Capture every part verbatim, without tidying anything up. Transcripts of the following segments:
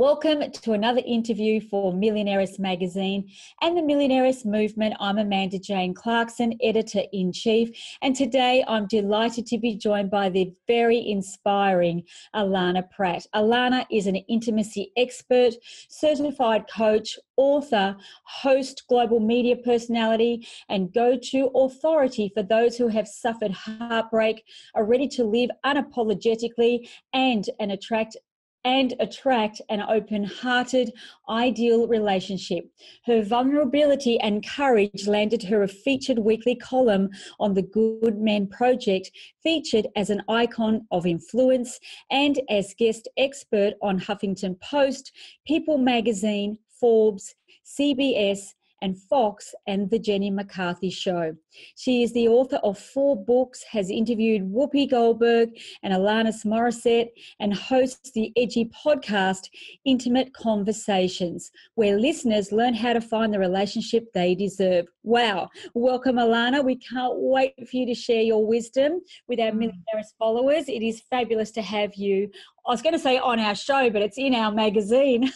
Welcome to another interview for Millionaires Magazine and the Millionaires Movement. I'm Amanda Jane Clarkson, Editor-in-Chief, and today I'm delighted to be joined by the very inspiring Allana Pratt. Allana is an intimacy expert, certified coach, author, host, global media personality, and go-to authority for those who have suffered heartbreak, are ready to live unapologetically, and an attract and attract an open-hearted, ideal relationship. Her vulnerability and courage landed her a featured weekly column on the Good Men Project, featured as an icon of influence and as guest expert on Huffington Post, People Magazine, Forbes, C B S, and Fox, and the Jenny McCarthy Show. She is the author of four books, has interviewed Whoopi Goldberg and Alanis Morissette, and hosts the edgy podcast Intimate Conversations, where listeners learn how to find the relationship they deserve. Wow. Welcome, Allana. We can't wait for you to share your wisdom with our Millionaires followers. It is fabulous to have you. I was going to say on our show, but it's in our magazine.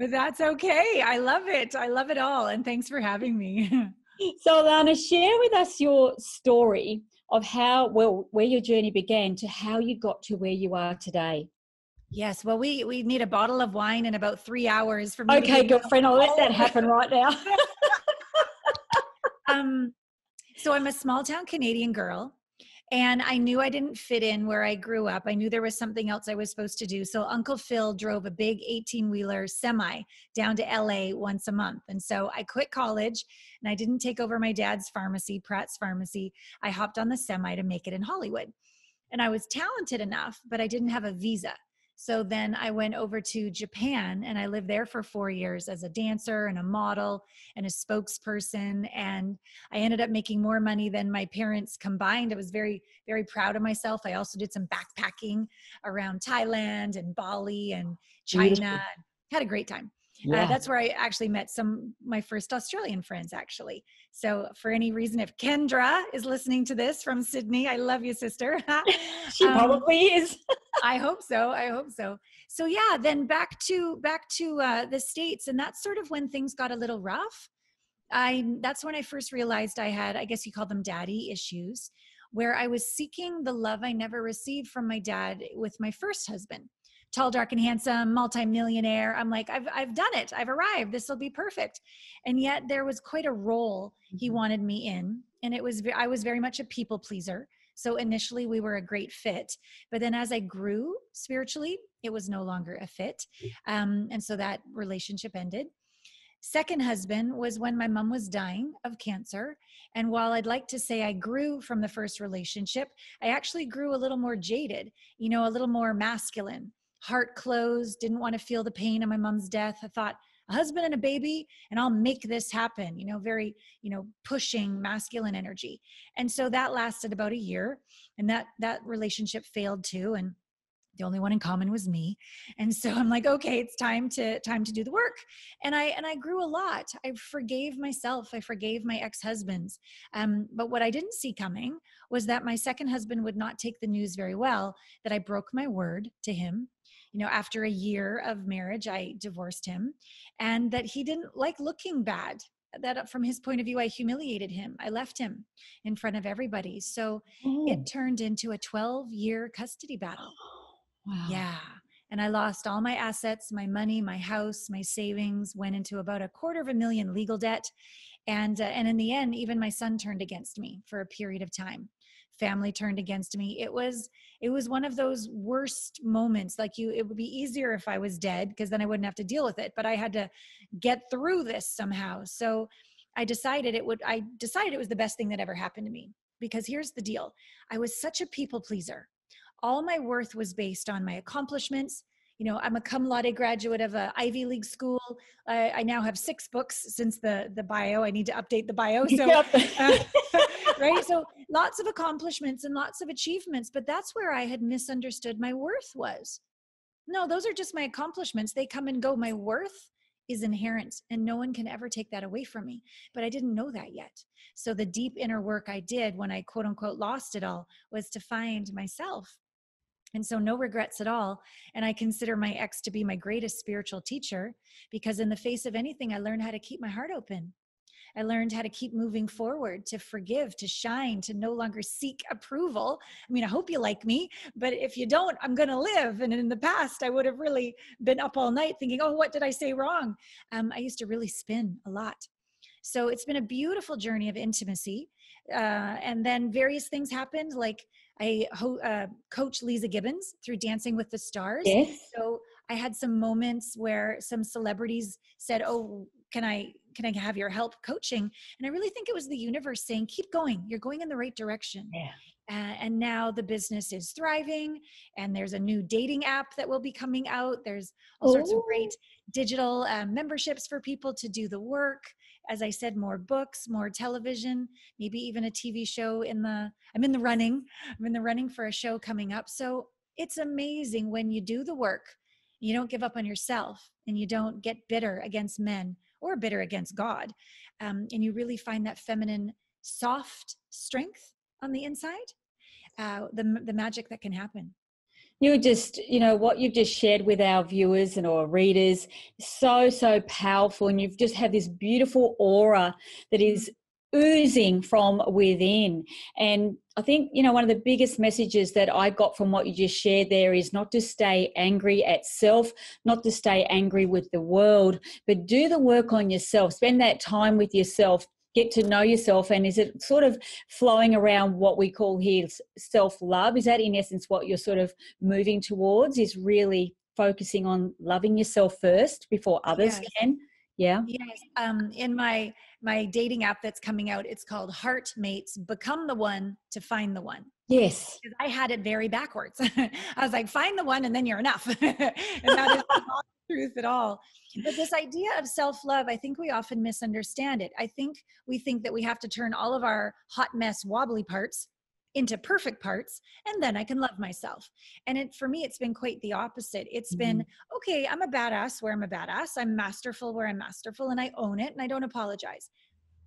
But that's okay. I love it. I love it all. And thanks for having me. So Allana, share with us your story of how, well, where your journey began to how you got to where you are today. Yes. Well, we, we need a bottle of wine in about three hours. From okay, girlfriend, I'll let that happen right now. um, so I'm a small town Canadian girl. And I knew I didn't fit in where I grew up. I knew there was something else I was supposed to do. So Uncle Phil drove a big eighteen-wheeler semi down to L A once a month. And so I quit college and I didn't take over my dad's pharmacy, Pratt's Pharmacy. I hopped on the semi to make it in Hollywood. And I was talented enough, but I didn't have a visa. So then I went over to Japan and I lived there for four years as a dancer and a model and a spokesperson. And I ended up making more money than my parents combined. I was very, very proud of myself. I also did some backpacking around Thailand and Bali and China. Had a great time. Yeah. Uh, that's where I actually met some my first Australian friends, actually. So for any reason, if Kendra is listening to this from Sydney, I love you, sister. She um, probably is. I hope so. I hope so. So yeah, then back to back to uh, the States. And that's sort of when things got a little rough. I that's when I first realized I had, I guess you call them daddy issues, where I was seeking the love I never received from my dad with my first husband. Tall, dark, and handsome, multimillionaire. I'm like, I've I've done it. I've arrived. This will be perfect. And yet there was quite a role he wanted me in. And it was, I was very much a people pleaser. So initially we were a great fit, but then as I grew spiritually, it was no longer a fit. Um, and so that relationship ended. Second husband was when my mom was dying of cancer. And while I'd like to say I grew from the first relationship, I actually grew a little more jaded, you know, a little more masculine. Heart closed, didn't want to feel the pain of my mom's death. I thought, a husband and a baby, and I'll make this happen, you know, very, you know, pushing masculine energy. And so that lasted about a year, and that, that relationship failed too. And the only one in common was me. And so I'm like, okay, it's time to, time to do the work. And I, and I grew a lot. I forgave myself. I forgave my ex-husbands. Um, but what I didn't see coming was that my second husband would not take the news very well, that I broke my word to him. You know, after a year of marriage, I divorced him, and that he didn't like looking bad, that from his point of view, I humiliated him. I left him in front of everybody. So oh. It turned into a twelve year custody battle. Wow. Yeah. And I lost all my assets, my money, my house, my savings, went into about a quarter of a million legal debt. And, uh, and in the end, even my son turned against me for a period of time. Family turned against me. It was, it was one of those worst moments. Like you, it would be easier if I was dead because then I wouldn't have to deal with it, but I had to get through this somehow. So I decided it would, I decided it was the best thing that ever happened to me, because here's the deal. I was such a people pleaser. All my worth was based on my accomplishments. You know, I'm a cum laude graduate of an Ivy League school. I, I now have six books since the, the bio. I need to update the bio. So, yep. uh, right? So lots of accomplishments and lots of achievements, but that's where I had misunderstood my worth was. No, those are just my accomplishments. They come and go. My worth is inherent and no one can ever take that away from me. But I didn't know that yet. So the deep inner work I did when I quote unquote lost it all was to find myself. And so no regrets at all. And I consider my ex to be my greatest spiritual teacher, because in the face of anything, I learned how to keep my heart open. I learned how to keep moving forward, to forgive, to shine, to no longer seek approval. I mean, I hope you like me, but if you don't, I'm going to live. And in the past, I would have really been up all night thinking, oh, what did I say wrong? Um, I used to really spin a lot. So it's been a beautiful journey of intimacy. Uh, and then various things happened. Like I ho- uh, coach Lisa Gibbons through Dancing with the Stars. Yes. So I had some moments where some celebrities said, oh, can I, can I have your help coaching? And I really think it was the universe saying, keep going, you're going in the right direction. Yeah. Uh, and now the business is thriving, and there's a new dating app that will be coming out. There's all Ooh. sorts of great digital uh, memberships for people to do the work. As I said, more books, more television, maybe even a T V show in the, I'm in the running, I'm in the running for a show coming up. So it's amazing when you do the work, you don't give up on yourself, and you don't get bitter against men or bitter against God. Um, and you really find that feminine, soft strength on the inside, uh, the, the magic that can happen. You just, you know, what you've just shared with our viewers and our readers, so, so powerful. And you've just had this beautiful aura that is oozing from within. And I think, you know, one of the biggest messages that I got from what you just shared there is not to stay angry at self, not to stay angry with the world, but do the work on yourself. Spend that time with yourself. Get to know yourself. And is it sort of flowing around what we call here self-love? Is that in essence what you're sort of moving towards, is really focusing on loving yourself first before others yes. can? Yeah. Yes. Um, in my my dating app that's coming out, it's called HeartMates, Become the One to Find the One. Yes. I had it very backwards. I was like, find the one and then you're enough. And that is not the truth at all. But this idea of self-love, I think we often misunderstand it. I think we think that we have to turn all of our hot mess wobbly parts into perfect parts, and then I can love myself. And it, for me, it's been quite the opposite. It's mm-hmm. been, okay, I'm a badass where I'm a badass. I'm masterful where I'm masterful, and I own it and I don't apologize.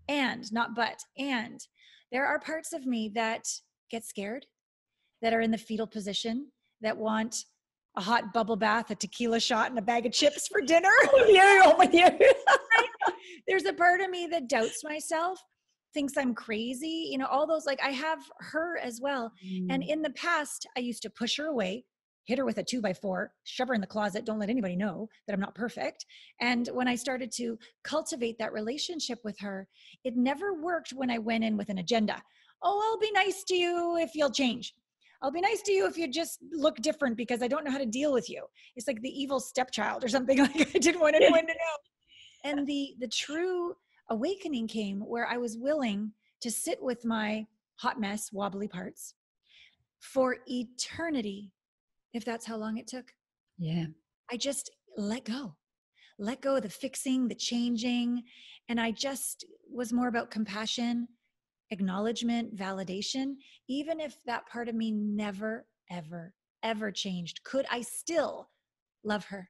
And not but, and there are parts of me that get scared, that are in the fetal position, that want a hot bubble bath, a tequila shot, and a bag of chips for dinner. Oh, yeah, oh, yeah. There's a part of me that doubts myself, thinks I'm crazy, you know, all those, like I have her as well. Mm. And in the past, I used to push her away, hit her with a two by four, shove her in the closet, don't let anybody know that I'm not perfect. And when I started to cultivate that relationship with her, it never worked when I went in with an agenda. Oh, I'll be nice to you if you'll change. I'll be nice to you if you just look different because I don't know how to deal with you. It's like the evil stepchild or something, like I didn't want anyone to know. And the the true awakening came where I was willing to sit with my hot mess, wobbly parts for eternity, if that's how long it took. Yeah. I just let go, let go of the fixing, the changing. And I just was more about compassion, acknowledgement, validation. Even if that part of me never, ever, ever changed, could I still love her?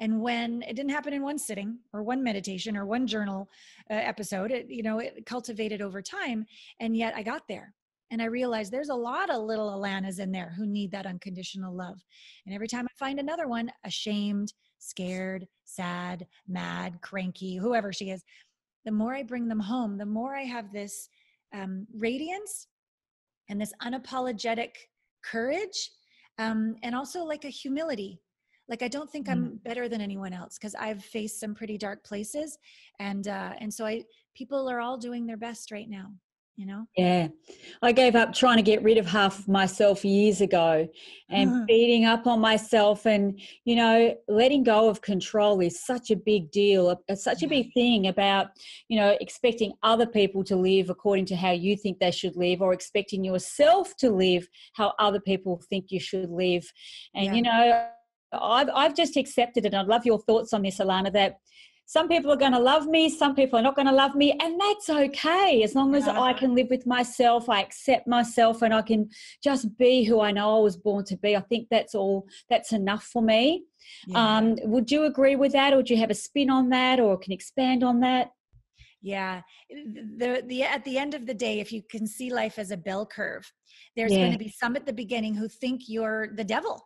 And when it didn't happen in one sitting or one meditation or one journal uh, episode, it, you know, it cultivated over time. And yet I got there and I realized there's a lot of little Alanas in there who need that unconditional love. And every time I find another one, ashamed, scared, sad, mad, cranky, whoever she is, the more I bring them home, the more I have this um, radiance and this unapologetic courage um, and also like a humility. Like, I don't think I'm better than anyone else because I've faced some pretty dark places. And, uh, and so I, people are all doing their best right now, you know? Yeah. I gave up trying to get rid of half of myself years ago and mm-hmm. beating up on myself, and, you know, letting go of control is such a big deal. It's such a big thing about, you know, expecting other people to live according to how you think they should live, or expecting yourself to live how other people think you should live. And, yeah. you know, I've, I've just accepted it. I love your thoughts on this, Allana, that some people are going to love me, some people are not going to love me, and that's okay. As long as yeah. I can live with myself, I accept myself, and I can just be who I know I was born to be. I think that's all, that's enough for me. Yeah. Um, would you agree with that, or do you have a spin on that, or can expand on that? Yeah. The, the, at the end of the day, if you can see life as a bell curve, there's yeah. going to be some at the beginning who think you're the devil.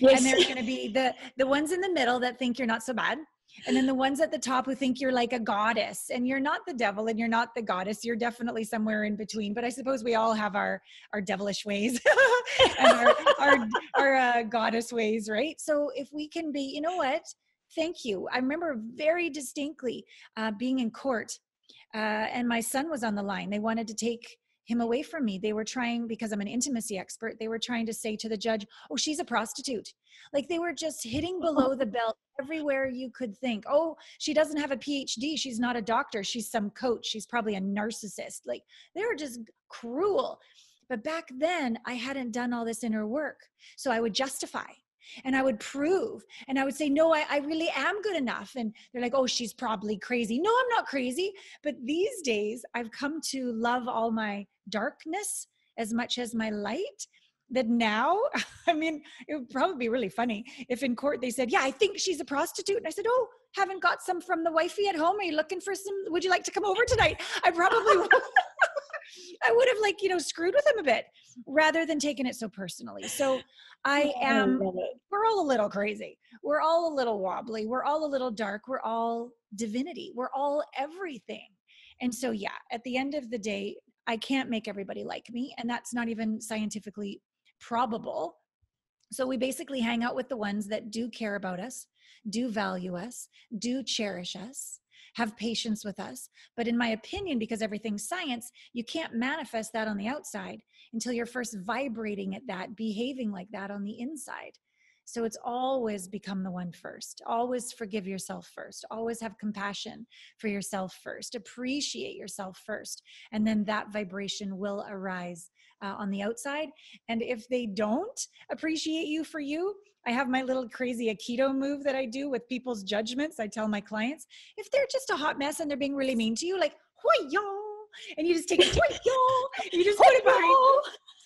Yes. And there's going to be the, the ones in the middle that think you're not so bad. And then the ones at the top who think you're like a goddess, and you're not the devil and you're not the goddess. You're definitely somewhere in between, but I suppose we all have our, our devilish ways and our, our, our uh, goddess ways. Right. So if we can be, you know what, thank you. I remember very distinctly uh, being in court uh, and my son was on the line. They wanted to take him away from me. They were trying, because I'm an intimacy expert, they were trying to say to the judge, oh, she's a prostitute. Like they were just hitting below the belt everywhere you could think. Oh, she doesn't have a P H D. She's not a doctor. She's some coach. She's probably a narcissist. Like they were just cruel. But back then I hadn't done all this inner work. So I would justify and I would prove and I would say, no, I, I really am good enough. And they're like, oh, she's probably crazy. No, I'm not crazy. But these days I've come to love all my darkness as much as my light, that now, I mean, it would probably be really funny if in court they said, yeah, I think she's a prostitute. And I said, oh, haven't got some from the wifey at home. Are you looking for some? Would you like to come over tonight? I probably would. I would have like, you know, screwed with him a bit rather than taking it so personally. So I am, we're all a little crazy. We're all a little wobbly. We're all a little dark. We're all divinity. We're all everything. And so, yeah, at the end of the day, I can't make everybody like me. And that's not even scientifically probable. So we basically hang out with the ones that do care about us, do value us, do cherish us, have patience with us. But in my opinion, because everything's science, you can't manifest that on the outside until you're first vibrating at that, behaving like that on the inside. So it's always become the one first. Always forgive yourself first. Always have compassion for yourself first. Appreciate yourself first. And then that vibration will arise uh, on the outside. And if they don't appreciate you for you, I have my little crazy Aikido move that I do with people's judgments. I tell my clients, if they're just a hot mess and they're being really mean to you, like, hoi yo, and you just take it, hoi yo, you just put it behind.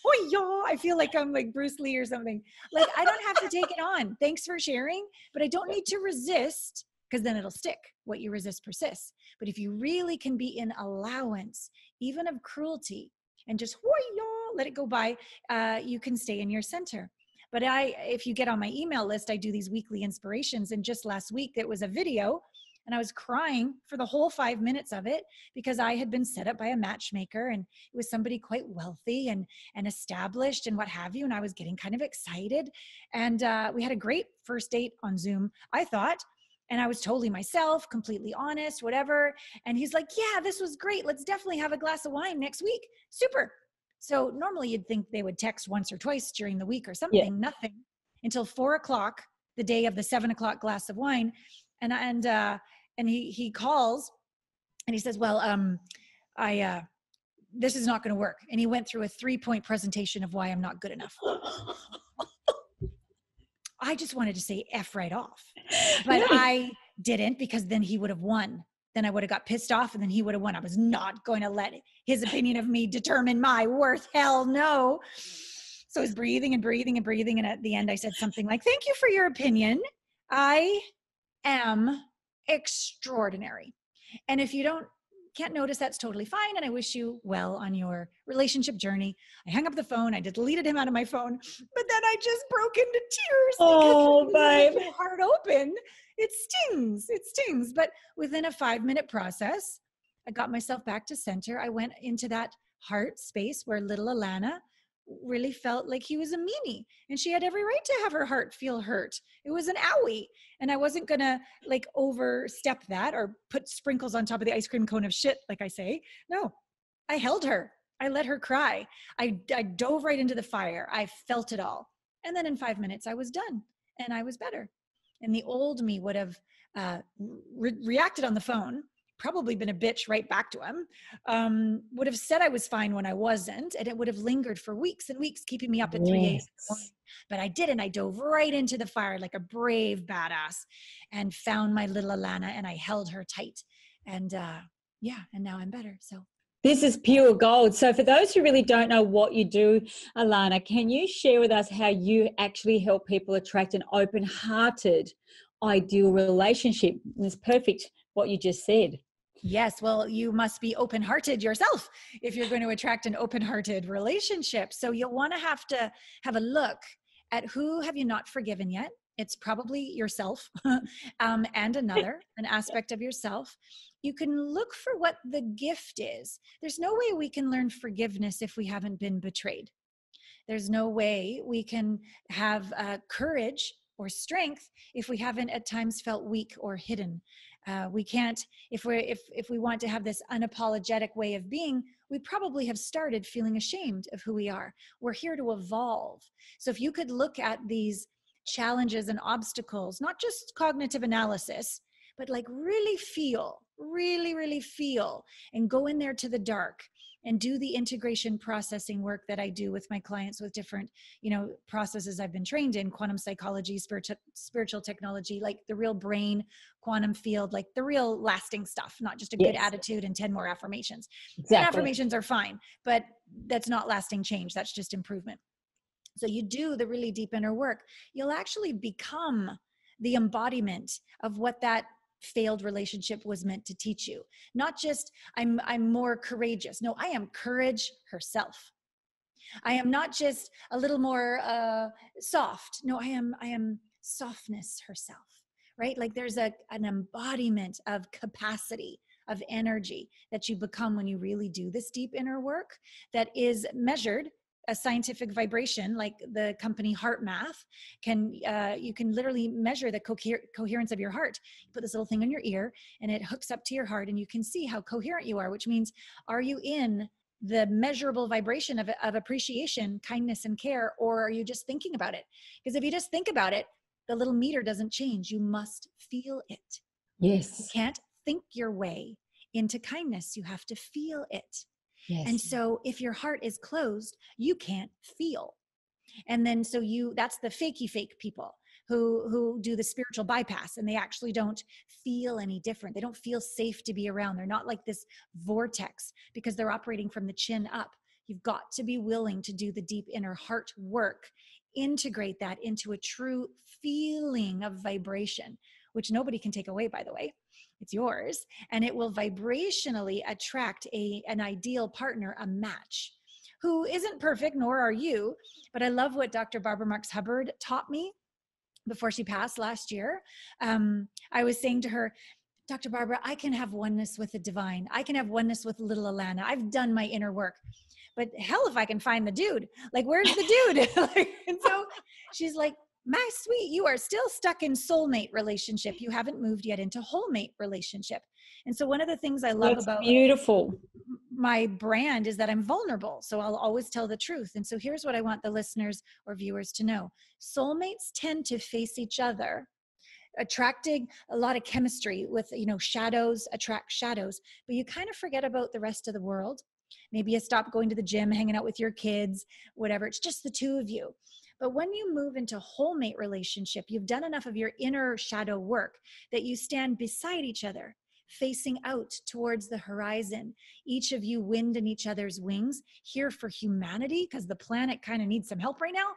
Oh, yo, I feel like I'm like Bruce Lee or something. Like, I don't have to take it on. Thanks for sharing, but I don't need to resist, because then it'll stick. What you resist persists. But if you really can be in allowance, even of cruelty, and just oh, yo, let it go by, uh, you can stay in your center. But I, if you get on my email list, I do these weekly inspirations. And just last week, it was a video. And I was crying for the whole five minutes of it because I had been set up by a matchmaker, and it was somebody quite wealthy and, and established and what have you. And I was getting kind of excited, and uh, we had a great first date on Zoom, I thought. And I was totally myself, completely honest, whatever. And he's like, yeah, this was great. Let's definitely have a glass of wine next week. Super. So normally you'd think they would text once or twice during the week or something, yeah. Nothing until four o'clock, the day of the seven o'clock glass of wine. And, and, uh, and he, he calls and he says, well, um, I, uh, this is not going to work. And he went through a three point presentation of why I'm not good enough. I just wanted to say F right off, but nice. I didn't, because then he would have won. Then I would have got pissed off and then he would have won. I was not going to let his opinion of me determine my worth. Hell no. So he's breathing and breathing and breathing. And at the end I said something like, thank you for your opinion. I am extraordinary. And if you don't, can't notice, that's totally fine. And I wish you well on your relationship journey. I hung up the phone. I deleted him out of my phone, but then I just broke into tears. Oh, babe. Your heart open. It stings. It stings. But within a five minute process, I got myself back to center. I went into that heart space where little Allana really felt like he was a meanie, and she had every right to have her heart feel hurt. It was an owie, and I wasn't gonna like overstep that or put sprinkles on top of the ice cream cone of shit, like I say. No, I held her. I let her cry. I, I dove right into the fire. I felt it all. And then in five minutes I was done and I was better. And the old me would have uh, re- reacted on the phone, probably been a bitch right back to him, um, would have said I was fine when I wasn't, and it would have lingered for weeks and weeks, keeping me up at yes. three a.m. But I didn't. I dove right into the fire like a brave badass and found my little Allana, and I held her tight. And uh, yeah, and now I'm better. So this is pure gold. So for those who really don't know what you do, Allana, can you share with us how you actually help people attract an open-hearted, ideal relationship? And it's perfect what you just said. Yes. Well, you must be open-hearted yourself if you're going to attract an open-hearted relationship. So you'll want to have to have a look at who have you not forgiven yet. It's probably yourself um, and another, an aspect of yourself. You can look for what the gift is. There's no way we can learn forgiveness if we haven't been betrayed. There's no way we can have uh, courage or strength if we haven't at times felt weak or hidden. Uh, we can't, if we're, if, if we want to have this unapologetic way of being, we probably have started feeling ashamed of who we are. We're here to evolve. So if you could look at these challenges and obstacles, not just cognitive analysis, but like really feel, really, really feel and go in there to the dark and do the integration processing work that I do with my clients with different, you know, processes I've been trained in, quantum psychology, spiritual, spiritual technology, like the real brain, quantum field, like the real lasting stuff, not just a yes. good attitude and ten more affirmations. Exactly. ten affirmations are fine, but that's not lasting change. That's just improvement. So you do the really deep inner work. You'll actually become the embodiment of what that failed relationship was meant to teach you. Not just, I'm, I'm more courageous. No, I am courage herself. I am not just a little more uh, soft. No, I am, I am softness herself, right? Like there's a, an embodiment of capacity, of energy that you become when you really do this deep inner work that is measured a scientific vibration, like the company HeartMath, can uh, you can literally measure the coher coherence of your heart. You put this little thing on your ear and it hooks up to your heart and you can see how coherent you are, which means, are you in the measurable vibration of, of appreciation, kindness, and care, or are you just thinking about it? Because if you just think about it, the little meter doesn't change. You must feel it. Yes. You can't think your way into kindness. You have to feel it. Yes. And so if your heart is closed, you can't feel. And then, so you, that's the fakey fake people who, who do the spiritual bypass and they actually don't feel any different. They don't feel safe to be around. They're not like this vortex because they're operating from the chin up. You've got to be willing to do the deep inner heart work, integrate that into a true feeling of vibration, which nobody can take away, by the way. It's yours, and it will vibrationally attract a, an ideal partner, a match, who isn't perfect, nor are you. But I love what Doctor Barbara Marx Hubbard taught me before she passed last year. Um, I was saying to her, Doctor Barbara, I can have oneness with the divine. I can have oneness with little Allana. I've done my inner work. But hell if I can find the dude. Like, where's the dude? Like, and so she's like, my sweet, you are still stuck in soulmate relationship. You haven't moved yet into wholemate relationship. And so one of the things I love That's about beautiful. my brand is that I'm vulnerable. So I'll always tell the truth. And so here's what I want the listeners or viewers to know. Soulmates tend to face each other, attracting a lot of chemistry with, you know, shadows attract shadows, but you kind of forget about the rest of the world. Maybe you stop going to the gym, hanging out with your kids, whatever. It's just the two of you. But when you move into wholemate relationship, you've done enough of your inner shadow work that you stand beside each other, facing out towards the horizon. Each of you wind in each other's wings, here for humanity, because the planet kind of needs some help right now,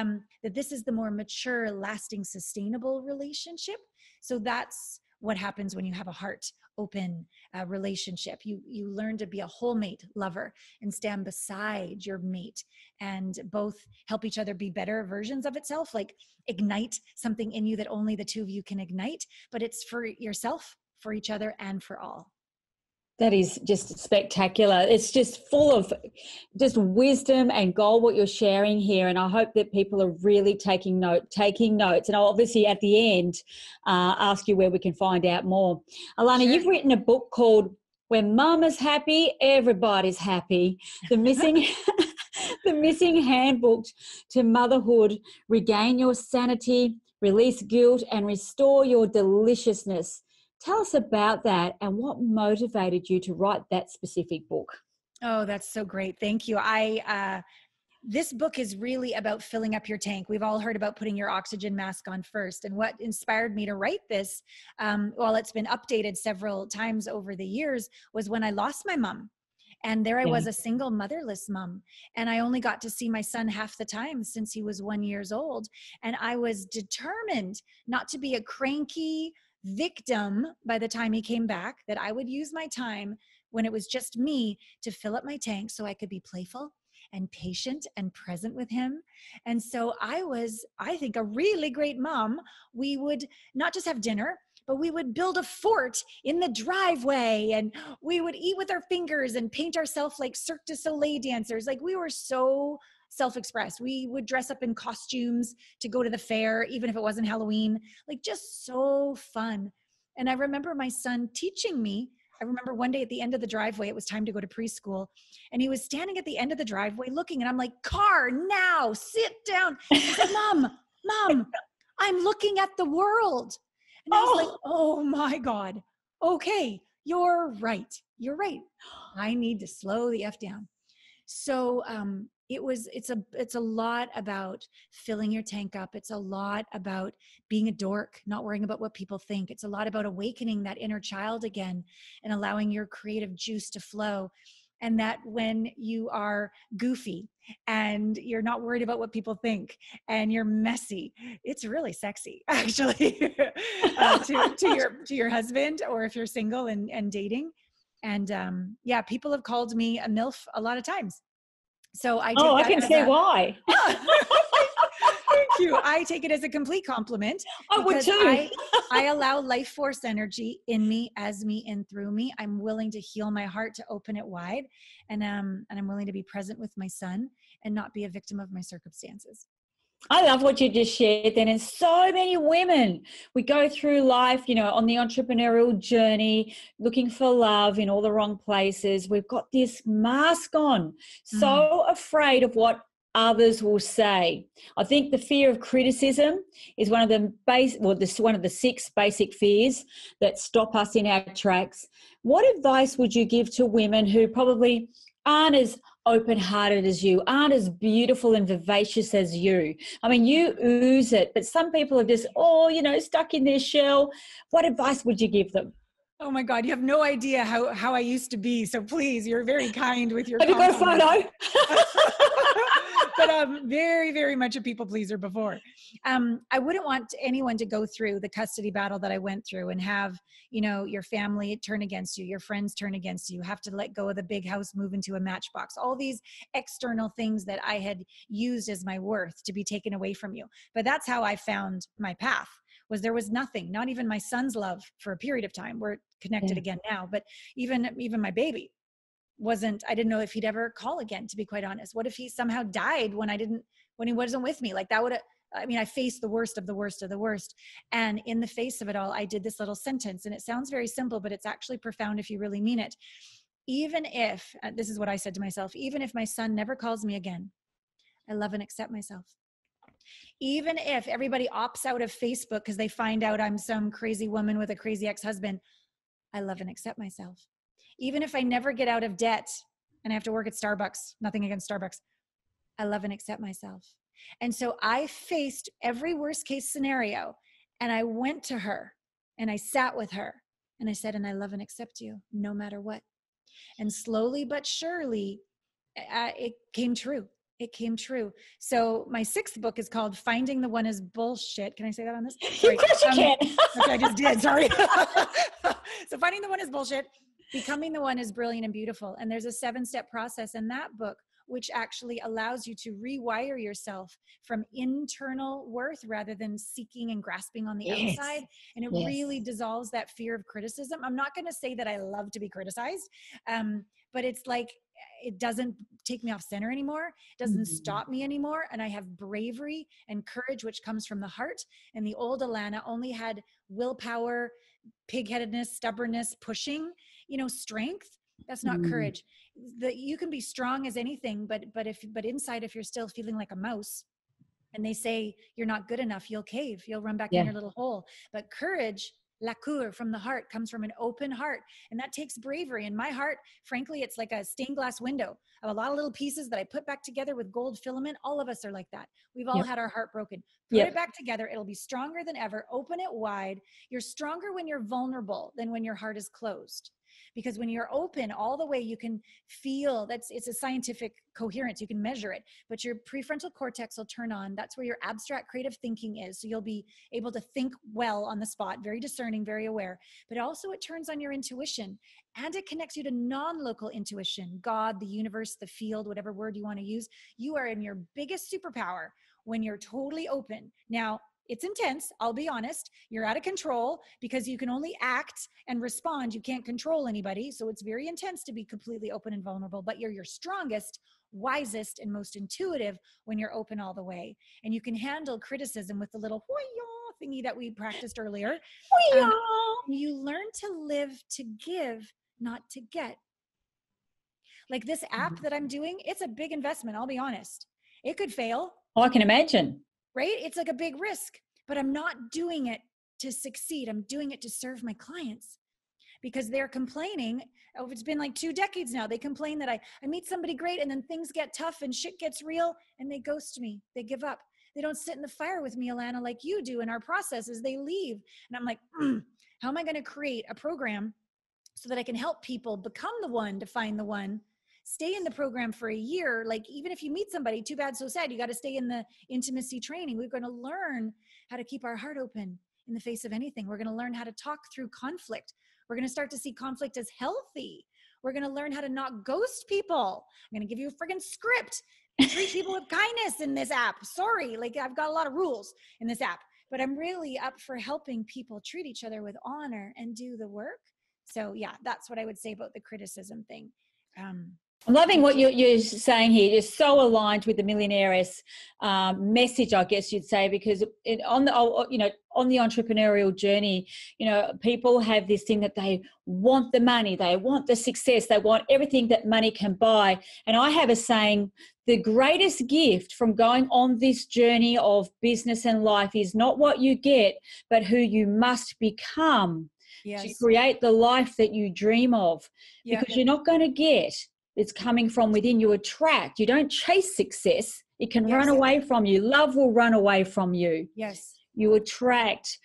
um, that this is the more mature, lasting, sustainable relationship. So that's what happens when you have a heart open uh, relationship. You, you learn to be a wholemate lover and stand beside your mate and both help each other be better versions of itself, like ignite something in you that only the two of you can ignite, but it's for yourself, for each other, and for all. That is just spectacular. It's just full of just wisdom and gold, what you're sharing here. And I hope that people are really taking note, taking notes. And I'll obviously at the end uh, ask you where we can find out more. Allana, sure. You've written a book called When Mama's Happy, Everybody's Happy. The missing... The Missing Handbook to Motherhood, Regain Your Sanity, Release Guilt, and Restore Your Deliciousness. Tell us about that and what motivated you to write that specific book. Oh, that's so great. Thank you. I, uh, this book is really about filling up your tank. We've all heard about putting your oxygen mask on first. And what inspired me to write this, um, while it's been updated several times over the years, was when I lost my mom. And there I was, a single motherless mom. And I only got to see my son half the time since he was one year old. And I was determined not to be a cranky, victim by the time he came back, that I would use my time when it was just me to fill up my tank so I could be playful and patient and present with him. And so I was, I think, a really great mom. We would not just have dinner, but we would build a fort in the driveway, and we would eat with our fingers and paint ourselves like Cirque du Soleil dancers. Like, we were so self-expressed. We would dress up in costumes to go to the fair, even if it wasn't Halloween, like just so fun. And I remember my son teaching me, I remember one day at the end of the driveway, it was time to go to preschool, and he was standing at the end of the driveway looking, and I'm like, "Car, now, sit down." He said, mom, mom, I'm looking at the world. And I was oh. like, oh my God, okay, you're right. You're right. I need to slow the F down. So um, it was, it's a, it's a lot about filling your tank up. It's a lot about being a dork, not worrying about what people think. It's a lot about awakening that inner child again and allowing your creative juice to flow. And that when you are goofy and you're not worried about what people think and you're messy, it's really sexy, actually, uh, to, to your to your husband, or if you're single and, and dating. And um, yeah, people have called me a MILF a lot of times. So I take oh, I can say a, why. Thank you. I take it as a complete compliment. I would too. I, I allow life force energy in me, as me, and through me. I'm willing to heal my heart, to open it wide. And, um, and I'm willing to be present with my son and not be a victim of my circumstances. I love what you just shared then. And so many women, we go through life, you know, on the entrepreneurial journey, looking for love in all the wrong places. We've got this mask on, mm-hmm. so afraid of what others will say. I think the fear of criticism is one of the base, well, this one of the six basic fears that stop us in our tracks. What advice would you give to women who probably aren't as open-hearted as you, aren't as beautiful and vivacious as you? I mean, you ooze it, but some people are just, oh, you know, stuck in their shell. What advice would you give them? Oh my God, you have no idea how, how I used to be. So please, you're very kind with your. Have you got a photo? But um, very, very much a people pleaser before. Um, I wouldn't want anyone to go through the custody battle that I went through and have, you know, your family turn against you, your friends turn against you, have to let go of the big house, move into a matchbox, all these external things that I had used as my worth to be taken away from you. But that's how I found my path. Was there was nothing, not even my son's love for a period of time. We're connected yeah. again now, but even, even my baby wasn't, I didn't know if he'd ever call again, to be quite honest. What if he somehow died when I didn't, when he wasn't with me? Like, that would, I mean, I faced the worst of the worst of the worst. And in the face of it all, I did this little sentence, and it sounds very simple, but it's actually profound if you really mean it. Even if, this is what I said to myself, even if my son never calls me again, I love and accept myself. Even if everybody opts out of Facebook because they find out I'm some crazy woman with a crazy ex-husband, I love and accept myself. Even if I never get out of debt and I have to work at Starbucks, nothing against Starbucks, I love and accept myself. And so I faced every worst case scenario, and I went to her and I sat with her and I said, and I love and accept you no matter what. And slowly but surely, I, it came true. It came true. So my sixth book is called Finding the One is Bullshit. Can I say that on this? Of course you um, can. Okay, I just did. Sorry. So Finding the One is Bullshit. Becoming the One is Brilliant and Beautiful. And there's a seven-step process in that book, which actually allows you to rewire yourself from internal worth rather than seeking and grasping on the yes. outside. And it yes. really dissolves that fear of criticism. I'm not going to say that I love to be criticized, um, but it's like, it doesn't take me off center anymore. It doesn't mm-hmm. stop me anymore. And I have bravery and courage, which comes from the heart. And the old Allana only had willpower, pigheadedness, stubbornness, pushing, you know, strength. That's not mm. courage. That you can be strong as anything, but but if but inside, if you're still feeling like a mouse, and they say you're not good enough, you'll cave, you'll run back yeah. in your little hole. But courage, la cour, from the heart, comes from an open heart, and that takes bravery. And my heart, frankly, it's like a stained glass window of a lot of little pieces that I put back together with gold filament. All of us are like that. We've all yep. had our heart broken. Put yep. it back together. It'll be stronger than ever. Open it wide. You're stronger when you're vulnerable than when your heart is closed. Because when you're open all the way, you can feel that's it's a scientific coherence. You can measure it, but your prefrontal cortex will turn on. That's where your abstract creative thinking is. So you'll be able to think well on the spot, very discerning, very aware, but also it turns on your intuition and it connects you to non-local intuition, God, the universe, the field, whatever word you want to use. You are in your biggest superpower when you're totally open. Now, it's intense, I'll be honest. You're out of control because you can only act and respond. You can't control anybody. So it's very intense to be completely open and vulnerable, but you're your strongest, wisest, and most intuitive when you're open all the way. And you can handle criticism with the little hoy-yaw thingy that we practiced earlier. Um, you learn to live to give, not to get. Like this app that I'm doing, it's a big investment, I'll be honest. It could fail. Oh, I can imagine. Right? It's like a big risk, but I'm not doing it to succeed. I'm doing it to serve my clients because they're complaining. Oh, it's been like two decades now. They complain that I, I meet somebody great and then things get tough and shit gets real and they ghost me. They give up. They don't sit in the fire with me, Allana, like you do in our processes. They leave. And I'm like, mm, how am I going to create a program so that I can help people become the one to find the one? Stay in the program for a year. Like even if you meet somebody, too bad, so sad, you got to stay in the intimacy training. We're going to learn how to keep our heart open in the face of anything. We're going to learn how to talk through conflict. We're going to start to see conflict as healthy. We're going to learn how to not ghost people. I'm going to give you a friggin' script. Treat people with kindness in this app. Sorry, like I've got a lot of rules in this app, but I'm really up for helping people treat each other with honor and do the work. So yeah, that's what I would say about the criticism thing. Um, I'm loving what you're, you're saying here. You're so aligned with the millionaires um, message, I guess you'd say, because it, on the you know on the entrepreneurial journey, you know, people have this thing that they want the money, they want the success, they want everything that money can buy. And I have a saying: the greatest gift from going on this journey of business and life is not what you get, but who you must become. Yes. To create the life that you dream of, yeah. Because you're not going to get. It's coming from within. You attract. You don't chase success. It can yes. run away from you. Love will run away from you. Yes. You attract.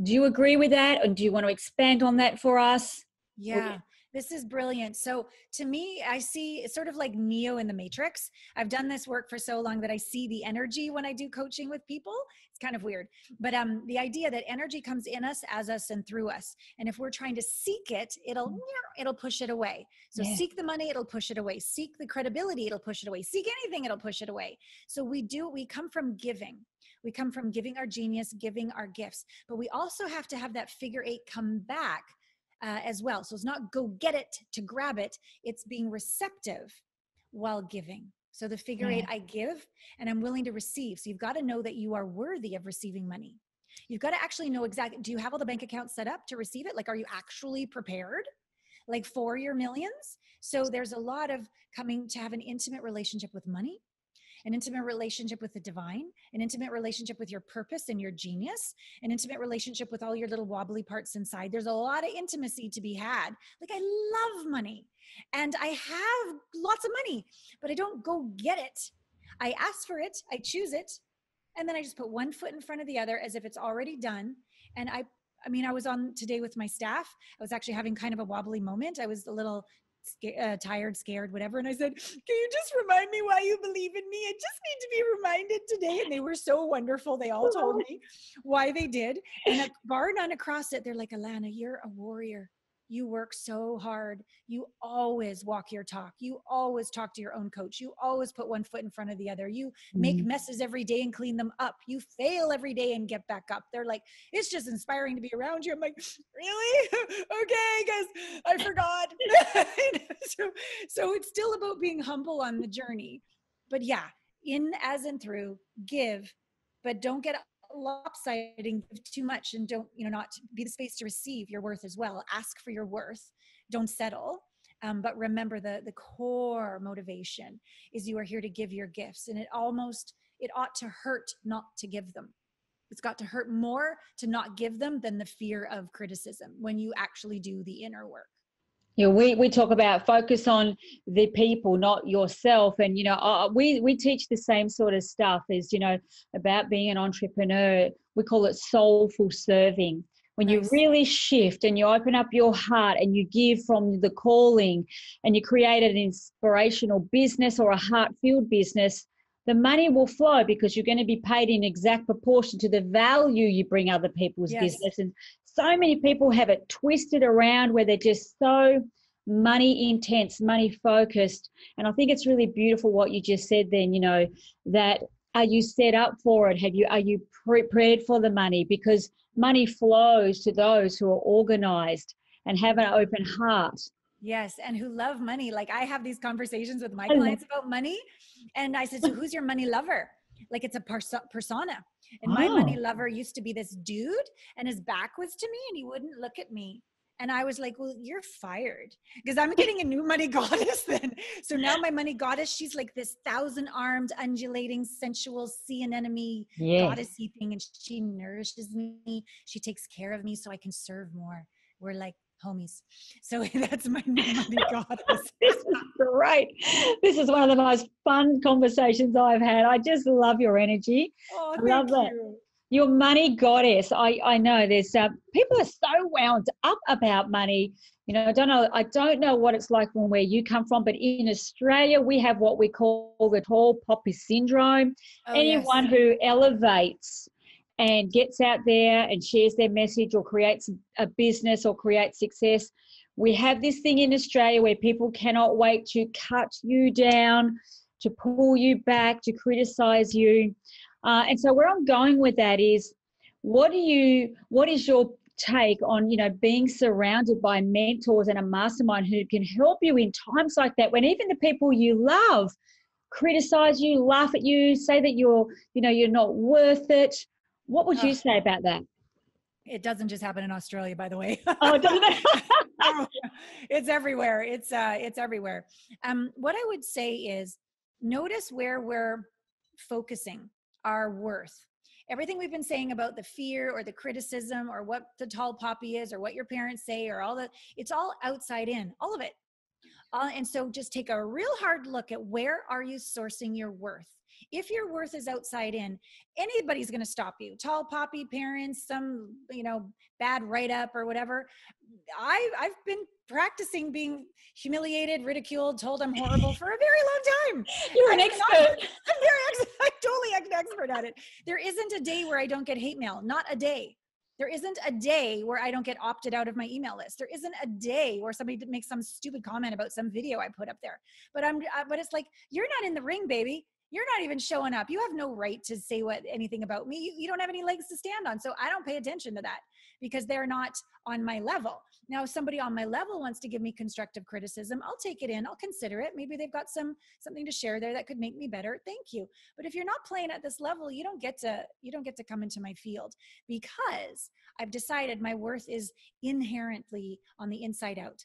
Do you agree with that? And do you want to expand on that for us? Yeah. You- this is brilliant. So to me, I see it's sort of like Neo in the Matrix. I've done this work for so long that I see the energy when I do coaching with people. It's kind of weird. But um, the idea that energy comes in us, as us, and through us. And if we're trying to seek it, it'll it'll push it away. So yeah. Seek the money, it'll push it away. Seek the credibility, it'll push it away. Seek anything, it'll push it away. So we do, we come from giving. We come from giving our genius, giving our gifts. But we also have to have that figure eight come back uh, as well. So it's not go get it to grab it. It's being receptive while giving. So the figure eight, I give and I'm willing to receive. So you've got to know that you are worthy of receiving money. You've got to actually know exactly, do you have all the bank accounts set up to receive it? Like, are you actually prepared? Like for your millions? So there's a lot of coming to have an intimate relationship with money, an intimate relationship with the divine, an intimate relationship with your purpose and your genius, an intimate relationship with all your little wobbly parts inside. There's a lot of intimacy to be had. Like, I love money and I have lots of money, but I don't go get it. I ask for it, I choose it, and then I just put one foot in front of the other as if it's already done. And I, I mean, I was on today with my staff. I was actually having kind of a wobbly moment. I was a little Uh, tired, scared, whatever. And I said, can you just remind me why you believe in me? I just need to be reminded today. And they were so wonderful. They all told me why they did. And a bar none across it, they're like, Allana, you're a warrior. You work so hard. You always walk your talk. You always talk to your own coach. You always put one foot in front of the other. You make messes every day and clean them up. You fail every day and get back up. They're like, it's just inspiring to be around you. I'm like, really? Okay, guys, I forgot. so, so it's still about being humble on the journey. But yeah, in as and through, give, but don't get lopsided and give too much, and don't, you know, not be the space to receive your worth as well. Ask for your worth. Don't settle. Um, but remember, the, the core motivation is you are here to give your gifts, and it almost, it ought to hurt not to give them. It's got to hurt more to not give them than the fear of criticism when you actually do the inner work. Yeah, we, we talk about focus on the people, not yourself. And, you know, uh, we, we teach the same sort of stuff as, you know, about being an entrepreneur. We call it soulful serving. when nice. You really shift and you open up your heart and you give from the calling and you create an inspirational business or a heart-filled business, the money will flow because you're going to be paid in exact proportion to the value you bring other people's yes. business. And so many people have it twisted around where they're just so money intense, money focused. And I think it's really beautiful what you just said then, you know, that are you set up for it? Have you, are you prepared for the money? Because money flows to those who are organized and have an open heart. Yes, and who love money. Like I have these conversations with my clients about money, and I said, so who's your money lover? Like it's a perso- persona. And my oh. money lover used to be this dude, and his back was to me and he wouldn't look at me. And I was like, well, you're fired, because I'm getting a new money goddess then. So now my money goddess, she's like this thousand armed, undulating, sensual sea anemone yes. goddessy thing. And she nourishes me. She takes care of me so I can serve more. We're like homies. So that's my new money goddess. This is great. This is one of the most fun conversations I've had. I just love your energy. Oh, thank I love that. You. Your money goddess. I, I know there's uh, people are so wound up about money. You know, I don't know. I don't know what it's like from where you come from, but in Australia we have what we call the tall poppy syndrome. Oh, Anyone yes. who elevates and gets out there and shares their message or creates a business or creates success, we have this thing in Australia where people cannot wait to cut you down, to pull you back, to criticize you. Uh, and so where I'm going with that is, what do you, what is your take on, you know, being surrounded by mentors and a mastermind who can help you in times like that, when even the people you love criticize you, laugh at you, say that you're, you know, you're not worth it. What would you say about that? It doesn't just happen in Australia, by the way. Oh, doesn't it? It's everywhere. It's uh, it's everywhere. Um, what I would say is, notice where we're focusing our worth. Everything we've been saying about the fear or the criticism or what the tall poppy is or what your parents say or all that, it's all outside in, all of it. Uh, and so just take a real hard look at where are you sourcing your worth. If your worth is outside in, anybody's going to stop you. Tall poppy parents, some, you know, bad write-up or whatever. I, I've been practicing being humiliated, ridiculed, told I'm horrible for a very long time. You're an I'm expert. Not, I'm very expert. I'm totally an expert at it. There isn't a day where I don't get hate mail. Not a day. There isn't a day where I don't get opted out of my email list. There isn't a day where somebody makes some stupid comment about some video I put up there. But I'm, but it's like, you're not in the ring, baby. You're not even showing up. You have no right to say what anything about me. You, you don't have any legs to stand on. So I don't pay attention to that because they're not on my level. Now, if somebody on my level wants to give me constructive criticism, I'll take it in. I'll consider it. Maybe they've got some something to share there that could make me better. Thank you. But if you're not playing at this level, you don't get to you don't get to come into my field, because I've decided my worth is inherently on the inside out.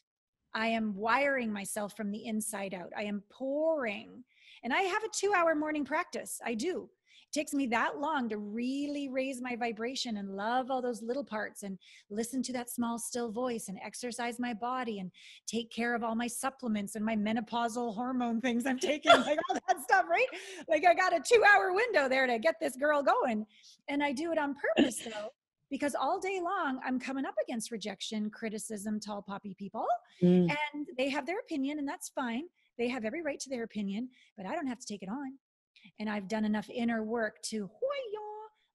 I am wiring myself from the inside out. I am pouring. And I have a two-hour morning practice. I do. It takes me that long to really raise my vibration and love all those little parts and listen to that small, still voice and exercise my body and take care of all my supplements and my menopausal hormone things I'm taking, like all that stuff, right? Like I got a two-hour window there to get this girl going. And I do it on purpose, though, because all day long I'm coming up against rejection, criticism, tall poppy people, mm. and they have their opinion, and that's fine. They have every right to their opinion, but I don't have to take it on. And I've done enough inner work to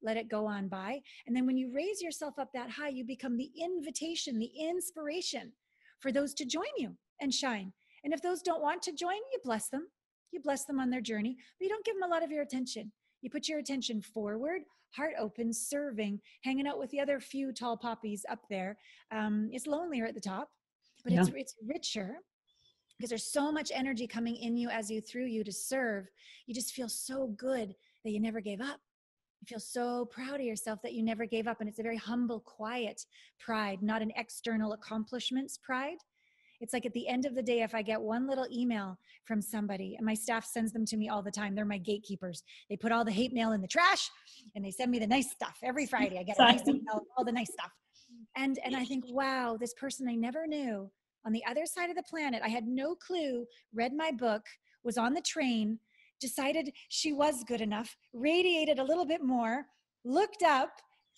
let it go on by. And then when you raise yourself up that high, you become the invitation, the inspiration for those to join you and shine. And if those don't want to join, you bless them. You bless them on their journey, but you don't give them a lot of your attention. You put your attention forward, heart open, serving, hanging out with the other few tall poppies up there. Um, it's lonelier at the top, but yeah. it's, it's richer. Because there's so much energy coming in you as you through you to serve. You just feel so good that you never gave up. You feel so proud of yourself that you never gave up. And it's a very humble, quiet pride, not an external accomplishments pride. It's like at the end of the day, if I get one little email from somebody, and my staff sends them to me all the time. They're my gatekeepers. They put all the hate mail in the trash and they send me the nice stuff. Every Friday I get a nice email, all the nice stuff. And, and I think, wow, this person I never knew on the other side of the planet, I had no clue, read my book, was on the train, decided she was good enough, radiated a little bit more, looked up,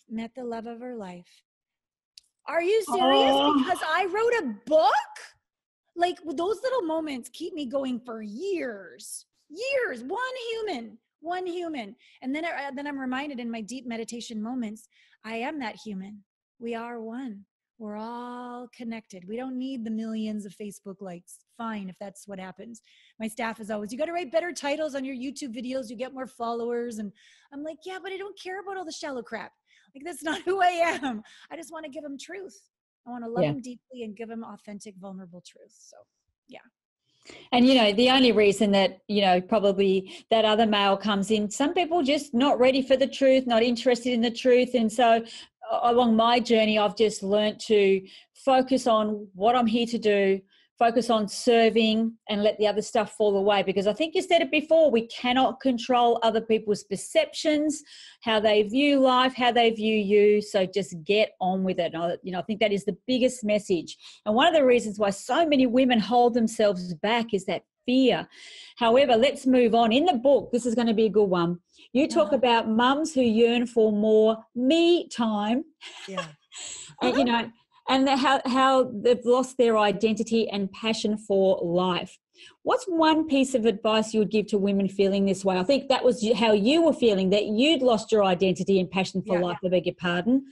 met the love of her life, Are you serious? Oh. Because I wrote a book? Like, those little moments keep me going for years, years, one human, one human. And then, I, then I'm reminded in my deep meditation moments, I am that human. We are one. We're all connected. We don't need the millions of Facebook likes. Fine, if that's what happens. My staff is always, you got to write better titles on your YouTube videos. You get more followers. And I'm like, yeah, but I don't care about all the shallow crap. Like, that's not who I am. I just want to give them truth. I want to love yeah. them deeply and give them authentic, vulnerable truth. So, yeah. And, you know, the only reason that, you know, probably that other male comes in, some people just not ready for the truth, not interested in the truth. And so along my journey, I've just learned to focus on what I'm here to do, focus on serving, and let the other stuff fall away. Because I think you said it before, we cannot control other people's perceptions, how they view life, how they view you. So just get on with it. And I, you know, I think that is the biggest message. And one of the reasons why so many women hold themselves back is that fear. However, let's move on. In the book, this is going to be a good one. You talk yeah. about mums who yearn for more me time. Yeah. And, you know, and the, how, how they've lost their identity and passion for life. What's one piece of advice you would give to women feeling this way? I think that was how you were feeling, that you'd lost your identity and passion for yeah. life, I beg your pardon.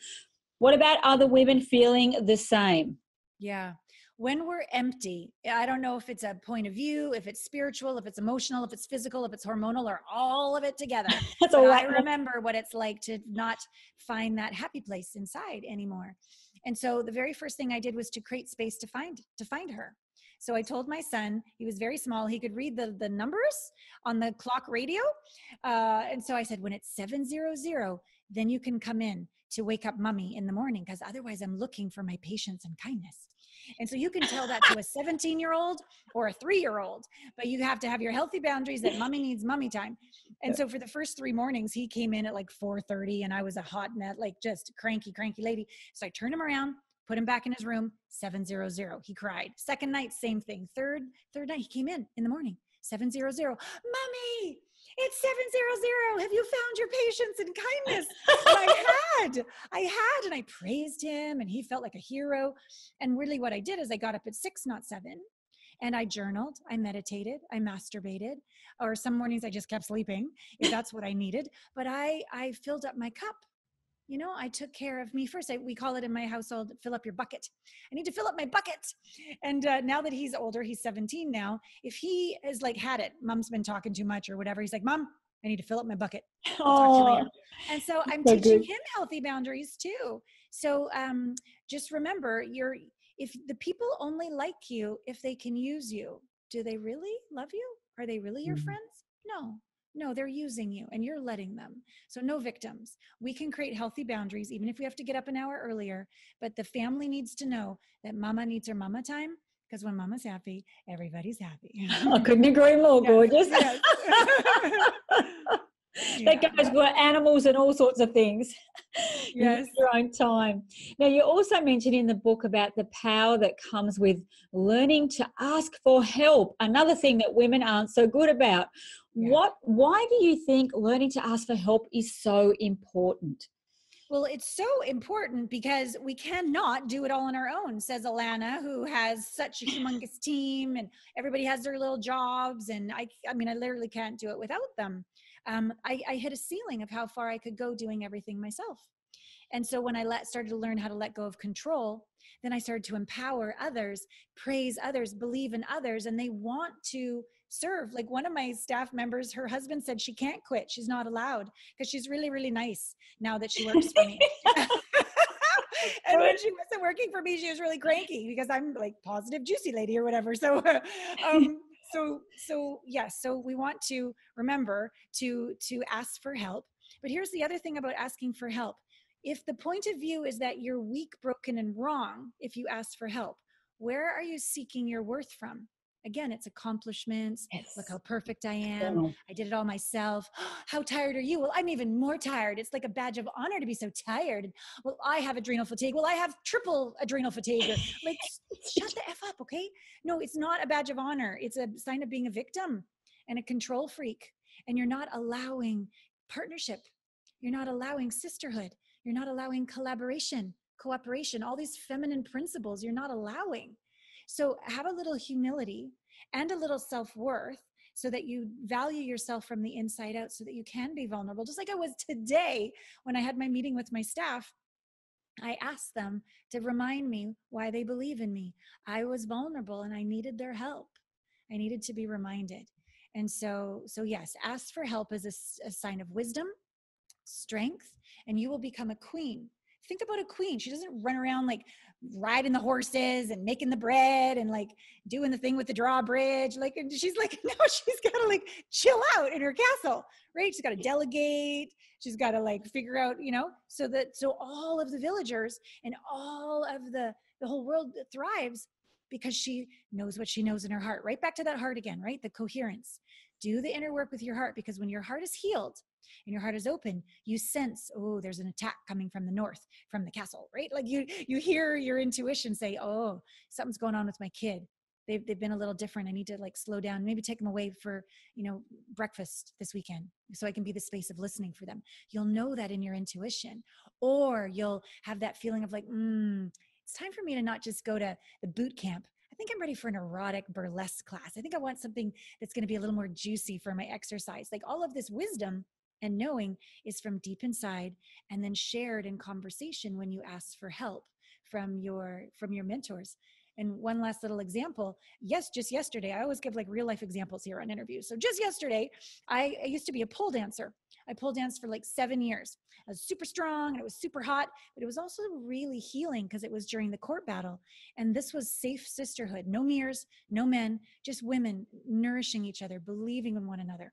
What about other women feeling the same? Yeah. When we're empty, I don't know if it's a point of view, if it's spiritual, if it's emotional, if it's physical, if it's hormonal, or all of it together. That's all right. I remember what it's like to not find that happy place inside anymore. And so the very first thing I did was to create space to find to find her. So I told my son, he was very small, he could read the, the numbers on the clock radio. Uh, and so I said, when it's seven hundred, then you can come in to wake up mommy in the morning, because otherwise I'm looking for my patience and kindness. And so you can tell that to a seventeen-year-old or a three-year-old, but you have to have your healthy boundaries that mommy needs mommy time. And so for the first three mornings, he came in at like four thirty and I was a hot net, like just cranky, cranky lady. So I turned him around, put him back in his room, seven hundred. He cried. Second night, same thing. Third, third night, he came in in the morning, seven hundred. Mommy, it's seven hundred. Have you found your patience and kindness? I had, I had, and I praised him and he felt like a hero. And really what I did is I got up at six, not seven. And I journaled, I meditated, I masturbated, or some mornings I just kept sleeping if that's what I needed. But I, I filled up my cup. You know, I took care of me first. I, we call it in my household, fill up your bucket. I need to fill up my bucket. And uh, now that he's older, he's seventeen now, if he has like had it, mom's been talking too much or whatever, he's like, mom, I need to fill up my bucket. Oh, and so I'm so teaching good. him healthy boundaries too. So um, just remember, you're, if the people only like you if they can use you, do they really love you? Are they really your mm-hmm. friends? No. No, they're using you and you're letting them. So no victims. We can create healthy boundaries, even if we have to get up an hour earlier, but the family needs to know that mama needs her mama time, because when mama's happy, everybody's happy. I couldn't agree more, gorgeous. Yes. Yes. Yeah. That goes for animals and all sorts of things. Yes. In your own time. Now, you also mentioned in the book about the power that comes with learning to ask for help, another thing that women aren't so good about. Yeah. What, why do you think learning to ask for help is so important? Well, it's so important because we cannot do it all on our own, says Allana, who has such a humongous team and everybody has their little jobs. And I, I mean, I literally can't do it without them. Um, I, I hit a ceiling of how far I could go doing everything myself. And so when I let, started to learn how to let go of control, then I started to empower others, praise others, believe in others, and they want to serve. Like one of my staff members, her husband said she can't quit. She's not allowed because she's really, really nice now that she works for me. And when she wasn't working for me, she was really cranky because I'm like positive, juicy lady or whatever. So, um, so, so yes. Yeah, so we want to remember to, to ask for help. But here's the other thing about asking for help. If the point of view is that you're weak, broken, and wrong, if you ask for help, where are you seeking your worth from? Again, it's accomplishments. Yes. Look how perfect I am. Oh. I did it all myself. How tired are you? Well, I'm even more tired. It's like a badge of honor to be so tired. Well, I have adrenal fatigue. Well, I have triple adrenal fatigue. Like, shut the F up, okay? No, it's not a badge of honor. It's a sign of being a victim and a control freak. And you're not allowing partnership. You're not allowing sisterhood. You're not allowing collaboration. cooperation, all these feminine principles you're not allowing. So have a little humility and a little self-worth so that you value yourself from the inside out so that you can be vulnerable. Just like I was today when I had my meeting with my staff, I asked them to remind me why they believe in me. I was vulnerable and I needed their help. I needed to be reminded. And so, so yes, ask for help is a, a sign of wisdom, strength, and you will become a queen. Think about a queen. She doesn't run around like riding the horses and making the bread and like doing the thing with the drawbridge. Like, and she's like, no, she's got to like chill out in her castle, right? She's got to delegate. She's got to like figure out, you know, so that, so all of the villagers and all of the, the whole world thrives because she knows what she knows in her heart, right? Back to that heart again, right? The coherence. Do the inner work with your heart, because when your heart is healed and your heart is open, you sense, oh, there's an attack coming from the north, from the castle, right? Like you you hear your intuition say, oh, something's going on with my kid. They've, they've been a little different. I need to like slow down, maybe take them away for, you know, breakfast this weekend so I can be the space of listening for them. You'll know that in your intuition, or you'll have that feeling of like, mm, it's time for me to not just go to the boot camp. I think I'm ready for an erotic burlesque class. I think I want something that's going to be a little more juicy for my exercise. Like all of this wisdom and knowing is from deep inside and then shared in conversation when you ask for help from your, from your mentors. And one last little example. Yes, just yesterday, I always give like real life examples here on interviews. So just yesterday, I, I used to be a pole dancer. I pole danced for like seven years. I was super strong and it was super hot, but it was also really healing because it was during the court battle. And this was safe sisterhood, no mirrors, no men, just women nourishing each other, believing in one another.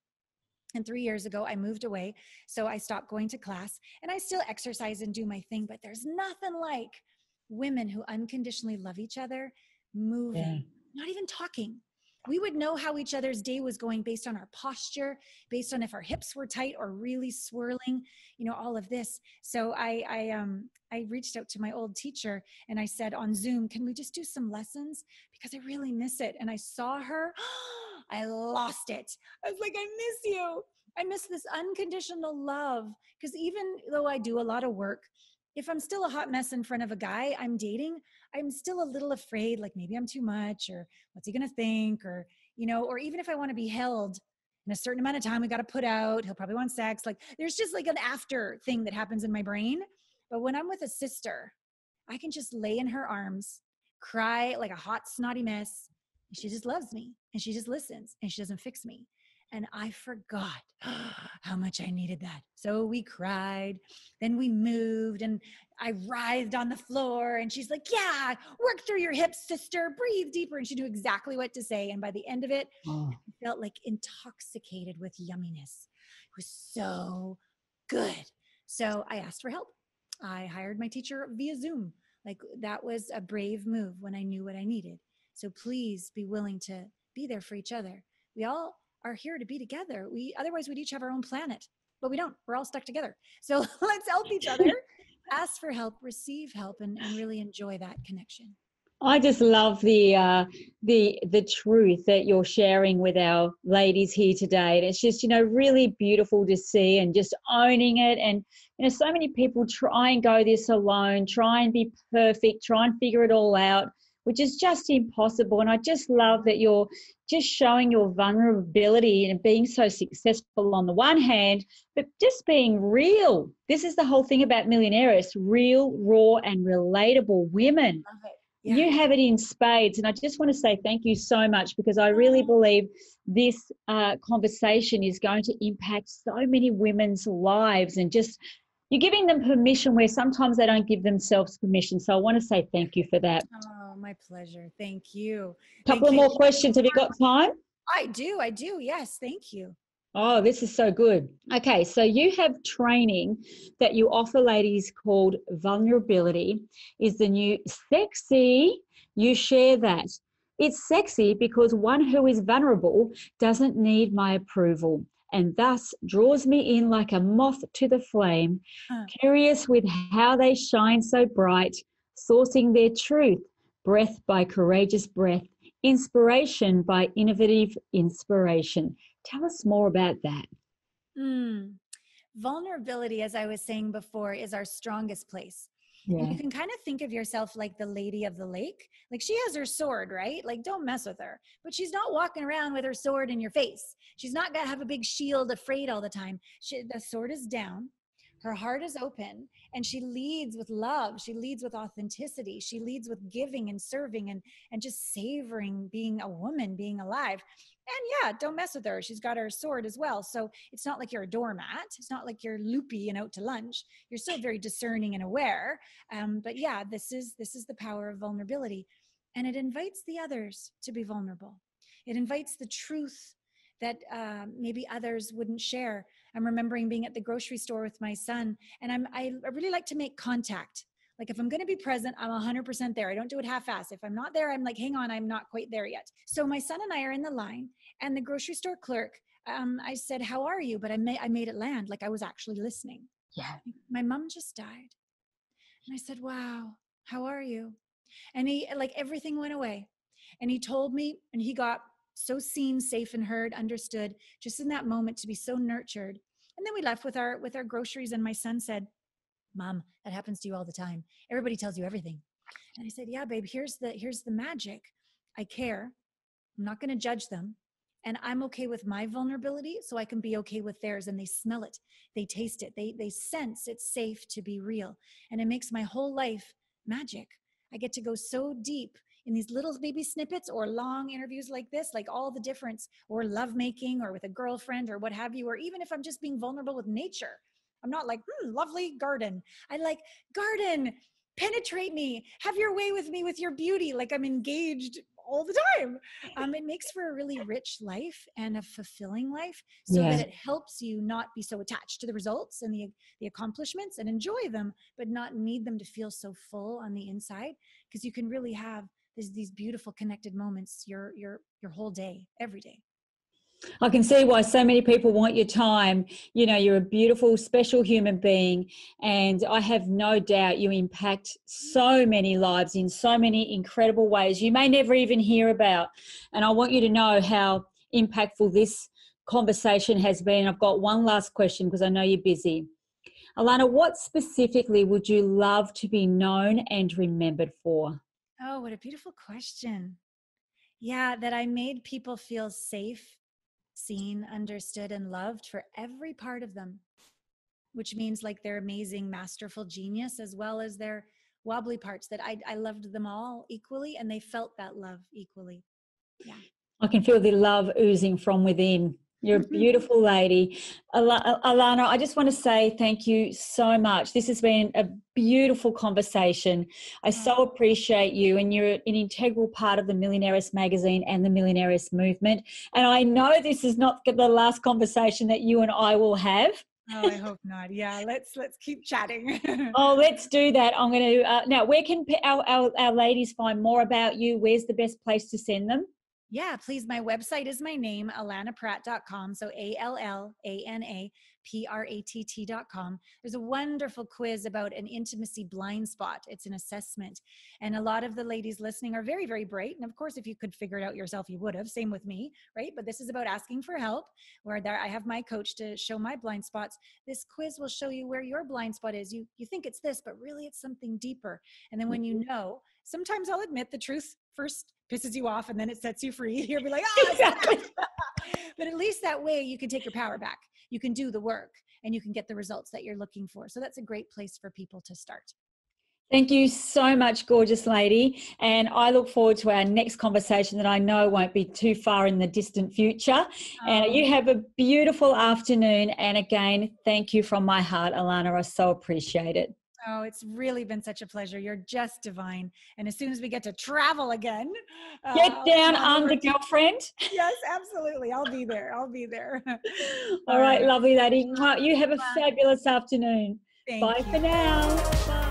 And three years ago, I moved away. So I stopped going to class and I still exercise and do my thing, but there's nothing like women who unconditionally love each other, moving, yeah. Not even talking. We would know how each other's day was going based on our posture, based on if our hips were tight or really swirling, you know, all of this. So I, I, um, I reached out to my old teacher and I said on Zoom, can we just do some lessons? Because I really miss it. And I saw her, I lost it. I was like, I miss you. I miss this unconditional love. Because even though I do a lot of work, if I'm still a hot mess in front of a guy I'm dating, I'm still a little afraid, like maybe I'm too much, or what's he gonna think, or, you know, or even if I wanna be held in a certain amount of time, we gotta put out, he'll probably want sex. Like there's just like an after thing that happens in my brain. But when I'm with a sister, I can just lay in her arms, cry like a hot snotty mess. And she just loves me and she just listens and she doesn't fix me. And I forgot how much I needed that. So we cried, then we moved and I writhed on the floor and she's like, yeah, work through your hips, sister, breathe deeper. And she knew exactly what to say. And by the end of it, oh. I felt like intoxicated with yumminess. It was so good. So I asked for help. I hired my teacher via Zoom. Like that was a brave move when I knew what I needed. So please be willing to be there for each other. We all are here to be together. We, otherwise we'd each have our own planet, but we don't, we're all stuck together. So let's help each other, ask for help, receive help, and, and really enjoy that connection. I just love the, uh, the, the truth that you're sharing with our ladies here today. And it's just, you know, really beautiful to see and just owning it. And, you know, so many people try and go this alone, try and be perfect, try and figure it all out, which is just impossible. And I just love that you're just showing your vulnerability and being so successful on the one hand, but just being real. This is the whole thing about Millionaires, real, raw, and relatable women. Love it. Yeah. You have it in spades. And I just want to say thank you so much, because I really believe this uh, conversation is going to impact so many women's lives, and just you're giving them permission where sometimes they don't give themselves permission. So I want to say thank you for that. Oh, my pleasure. Thank you. A couple more questions. Have you got time? I do. I do. Yes. Thank you. Oh, this is so good. Okay. So you have training that you offer ladies called Vulnerability is the New Sexy. You share that. It's sexy because one who is vulnerable doesn't need my approval, and thus draws me in like a moth to the flame, huh. Curious with how they shine so bright, sourcing their truth, breath by courageous breath, inspiration by innovative inspiration. Tell us more about that. Mm. Vulnerability, as I was saying before, is our strongest place. Yeah. And you can kind of think of yourself like the lady of the lake. Like she has her sword, right? Like don't mess with her, but she's not walking around with her sword in your face. She's not going to have a big shield afraid all the time. She, the sword is down. Her heart is open and she leads with love. She leads with authenticity. She leads with giving and serving and, and just savoring being a woman, being alive. And yeah, don't mess with her. She's got her sword as well. So it's not like you're a doormat. It's not like you're loopy and out to lunch. You're still very discerning and aware. Um, but yeah, this is, this is the power of vulnerability. And it invites the others to be vulnerable. It invites the truth that uh, maybe others wouldn't share. I'm remembering being at the grocery store with my son, and I'm, I really like to make contact. Like if I'm going to be present, I'm one hundred percent there. I don't do it half-assed. If I'm not there, I'm like, hang on, I'm not quite there yet. So my son and I are in the line, and the grocery store clerk, um, I said, how are you? But I, ma- I made it land. Like I was actually listening. Yeah. My mom just died. And I said, wow, how are you? And he, like everything went away. And he told me, and he got so seen, safe, and heard, understood, just in that moment to be so nurtured. And then we left with our with our groceries, and my son said, Mom, that happens to you all the time. Everybody tells you everything. And I said, yeah, babe, here's the here's the magic. I care. I'm not going to judge them. And I'm okay with my vulnerability so I can be okay with theirs. And they smell it. They taste it. They they sense it's safe to be real. And it makes my whole life magic. I get to go so deep in these little baby snippets or long interviews like this, like all the difference, or lovemaking or with a girlfriend or what have you, or even if I'm just being vulnerable with nature. I'm not like, hmm, lovely garden. I like garden, penetrate me, have your way with me with your beauty. Like I'm engaged all the time. Um, it makes for a really rich life and a fulfilling life so yeah. that it helps you not be so attached to the results and the, the accomplishments and enjoy them, but not need them to feel so full on the inside, because you can really have There's these beautiful connected moments your your your whole day, every day. I can see why so many people want your time. You know, you're a beautiful, special human being, and I have no doubt you impact so many lives in so many incredible ways you may never even hear about. And I want you to know how impactful this conversation has been. I've got one last question because I know you're busy. Allana, what specifically would you love to be known and remembered for? Oh, what a beautiful question. Yeah, that I made people feel safe, seen, understood, and loved for every part of them, which means like their amazing, masterful genius, as well as their wobbly parts, that I, I loved them all equally, and they felt that love equally. Yeah, I can feel the love oozing from within. You're a beautiful lady. Allana, I just want to say thank you so much. This has been a beautiful conversation. I so appreciate you, and you're an integral part of the Millionaires Magazine and the Millionaires Movement. And I know this is not the last conversation that you and I will have. Oh, I hope not. Yeah, let's let's keep chatting. Oh, let's do that. I'm going to, uh, now where can our, our, our ladies find more about you? Where's the best place to send them? Yeah, please. My website is my name, allana pratt dot com. So A L L A N A P R A T T dot com. There's a wonderful quiz about an intimacy blind spot. It's an assessment. And a lot of the ladies listening are very, very bright. And of course, if you could figure it out yourself, you would have. Same with me, right? But this is about asking for help, where there I have my coach to show my blind spots. This quiz will show you where your blind spot is. You, you think it's this, but really it's something deeper. And then when you know, sometimes I'll admit the truth first pisses you off and then it sets you free. You'll be like, oh, exactly. But at least that way you can take your power back. You can do the work and you can get the results that you're looking for. So that's a great place for people to start. Thank you so much, gorgeous lady. And I look forward to our next conversation that I know won't be too far in the distant future. Oh. And you have a beautiful afternoon. And again, thank you from my heart, Allana. I so appreciate it. Oh, it's really been such a pleasure. You're just divine. And as soon as we get to travel again. Get uh, down under, girlfriend. Yes, absolutely. I'll be there. I'll be there. All right, lovely lady. You have a fabulous afternoon. Bye for now. Bye.